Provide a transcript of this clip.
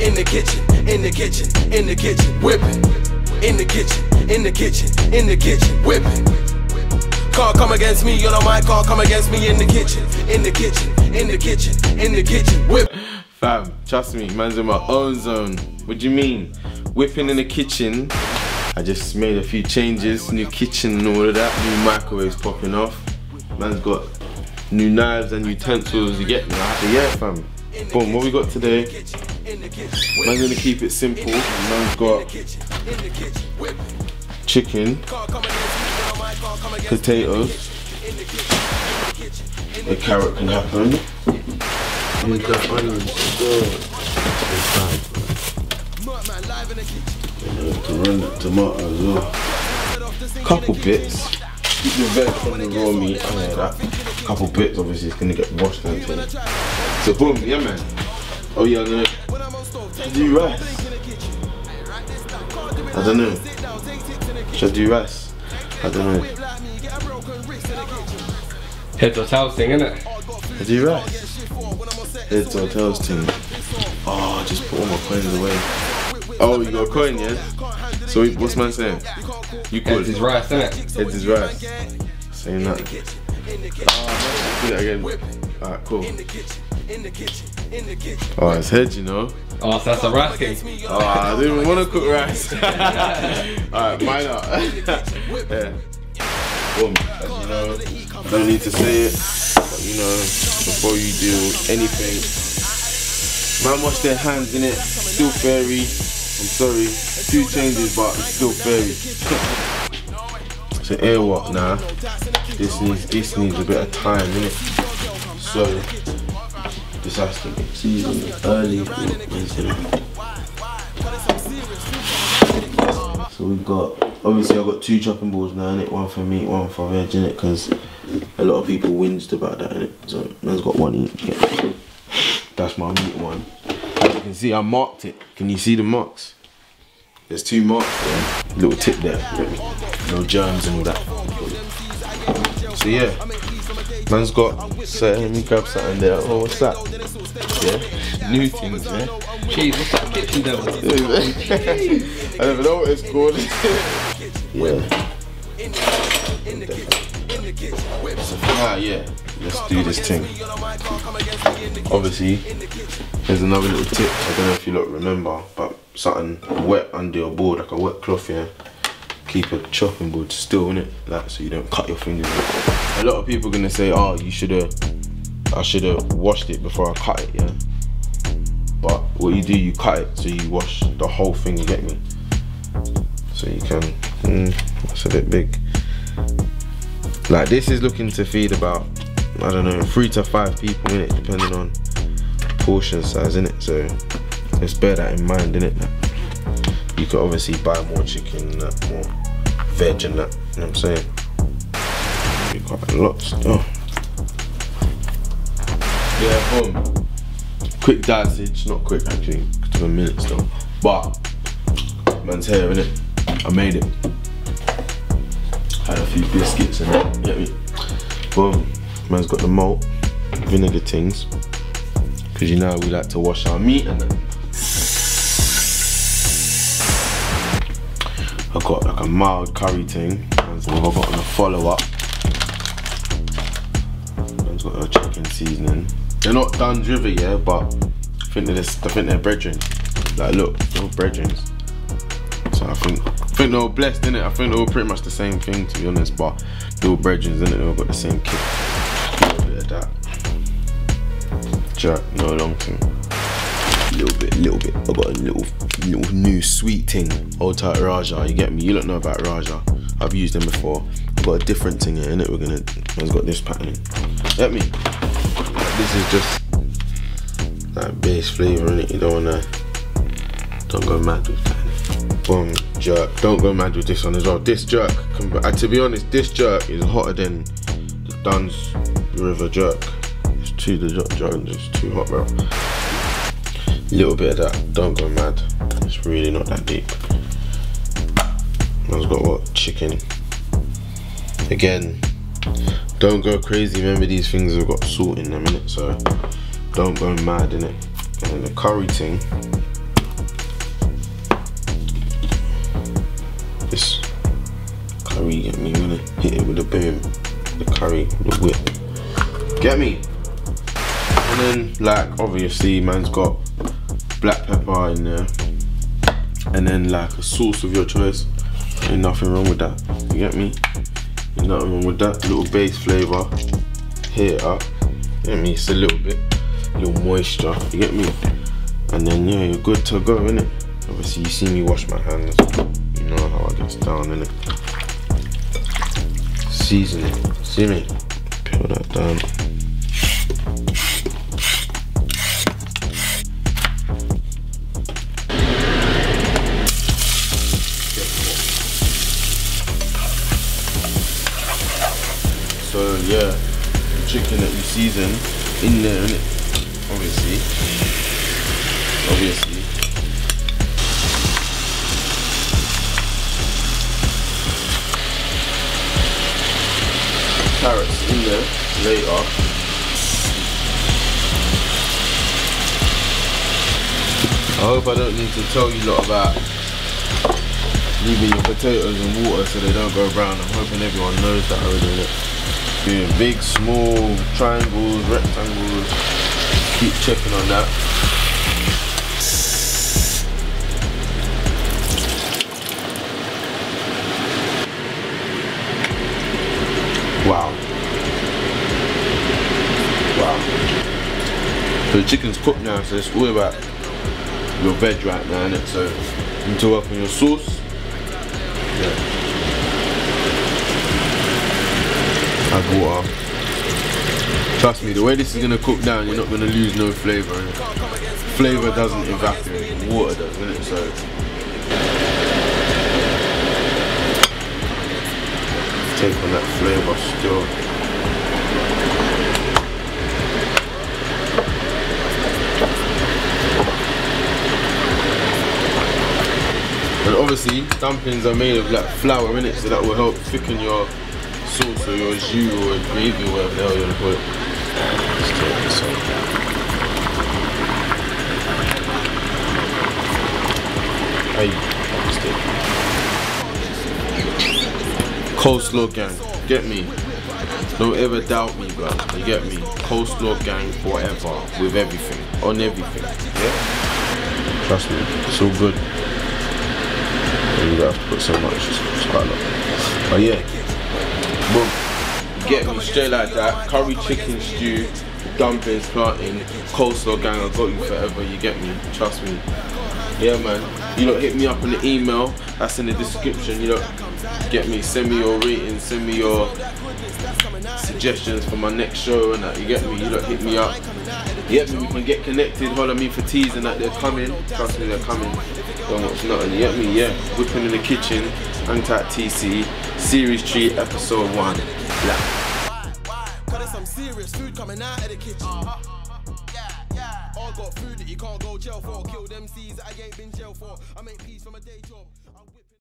in the kitchen, in the kitchen, in the kitchen, whipping. In the kitchen, in the kitchen, in the kitchen, whipping. Can't come against me, you know my car, come against me in the kitchen, in the kitchen, in the kitchen, in the kitchen, whip. Fam, trust me, man's in my own zone. What do you mean? Whipping in the kitchen. I just made a few changes, new kitchen and all of that, new microwaves popping off. Man's got new knives and utensils, you get me? So yeah, fam. Boom, what we got today? Man's gonna keep it simple. Man's got chicken, potatoes, a carrot can happen. Here's that onion stir. And run that tomato as well. Couple bits. Keep the veg from the raw meat. I know that. Couple bits, obviously, it's gonna get washed and everything. So boom, yeah, man. Oh yeah, I'm gonna do rice. I don't know. Should I do rice? I don't know. Heads or tails thing, innit? I do rice. Heads or tails thing. Oh, I just put all my coins away. Oh, you got a coin, yeah? So what's man saying? You call it. Heads is rice, innit? Heads is rice. Saying that. Oh, do that again. Alright, cool. Oh, it's head, you know. Oh, so that's a rice cake. Oh, I didn't even want to cook rice. Alright, why not? Yeah. Boom. As you know, I don't need to say it, but you know, before you do anything, man, wash their hands, innit? Still fairy. I'm sorry. Few changes, but it's still fairy. So airwalk now. This needs a bit of time, innit? So this has to be seasoned early. So we've got, obviously I've got two chopping boards now, innit? One for meat, one for veg, innit? Because a lot of people whinged about that, innit? So man's got one each. Yeah. That's my meat one. As you can see, I marked it. Can you see the marks? There's two marks there. Little tip there. No germs and all that. So yeah, man's got something. Let me grab something there. Oh, what's that? Yeah, new things, yeah. Jeez, what's that kitchen devil? I never know what it's called. Yeah. Ah, yeah. Let's do this thing. Obviously, there's another little tip. I don't know if you lot remember, but something wet under your board, like a wet cloth, yeah. Keep a chopping board still, innit? Like, so you don't cut your fingers. A lot of people are gonna say, oh, you should've, I should've washed it before I cut it, yeah? But what you do, you cut it, so you wash the whole thing, you get me? So you can, that's a bit big. Like, this is looking to feed about, I don't know, 3 to 5 people, innit? Depending on portion size, innit? So let's bear that in mind, innit? You could obviously buy more chicken and that, more veg and that, you know what I'm saying? We've got a lot still. Yeah, boom. Quick dosage, not quick actually, took a minute still. But, man's hair, innit? I made it. Had a few biscuits and that, you get me? Boom. Man's got the malt, vinegar things. Because you know we like to wash our meat and that. I've got like a mild curry thing, and so I've got a follow up. I've got a chicken seasoning. They're not done driven yet, but I think they're brethren. Like, look, they're all brethren. So I think they're all blessed, innit? I think they're all pretty much the same thing, to be honest, but they're all brethren, innit? They all got the same kit. A little bit of that. Jack, no long thing. Little bit. I've got a little new sweet thing. Old type Raja, you get me? You don't know about Raja. I've used them before. I've got a different thing here, innit? Man's got this pattern. Get me? This is just like base flavour, innit? You don't wanna, don't go mad with that. Boom, jerk. Don't go mad with this one as well. This jerk, to be honest, this jerk is hotter than the Duns River jerk. It's too hot, bro. Little bit of that, don't go mad. It's really not that deep. Man's got what? Chicken. Again, don't go crazy. Remember, these things have got salt in them, innit? So don't go mad, innit? And the curry thing, This curry get me, I'm gonna hit it with a boom. The curry, the whip. Get me? And then, like, obviously, man's got black pepper in there. And then, like, a sauce of your choice. Ain't nothing wrong with that. You get me? Ain't nothing wrong with that. Little base flavour. Heat it up. You get me? It's a little bit. Little moisture. You get me? And then, yeah, you're good to go, innit? Obviously, you see me wash my hands. You know how I get down, innit? Season it. See me? Peel that down. So yeah, the chicken that you season in there, innit? Obviously. Carrots in there later. I hope I don't need to tell you lot about leaving your potatoes in water so they don't go brown. I'm hoping everyone knows that already, innit? Doing big, small, triangles, rectangles. Keep checking on that. Wow. Wow. So the chicken's cooked now, so it's all about your veg right now, innit? So you need to work on your sauce. Yeah. Add water. Trust me, the way this is going to cook down, you're not going to lose no flavour. Flavour doesn't evaporate, water does, innit? So take on that flavour still. And obviously, dumplings are made of like flour, innit? So that will help thicken your sauce or your jus or your gravy or whatever the hell you want to put it. Let's take this off. Hey, let's take it. Coleslaw gang, get me. Don't ever doubt me, bro. You get me? Coleslaw gang forever, with everything, on everything. Yeah? Trust me, it's all good. You don't have to put so much, it's quite a lot. But yeah. Boom. Get me straight like that. Curry chicken stew, dumplings, plantain, coleslaw gang, I got you forever, you get me, trust me. Yeah man, you lot hit me up on the email, that's in the description, you lot get me, send me your ratings, send me your suggestions for my next show and that, you get me, you lot hit me up. You get me, we can get connected, holler me for teas and that, they're coming, trust me they're coming. Don't watch nothing, you get me, yeah, whipping in the kitchen, Untapped TC, Series 3, Episode 1. Why? Cause some serious food coming out of the kitchen. Yeah. All got food that you can't go jail for. Kill them C's that I ain't been jail for. I make peace from a day job.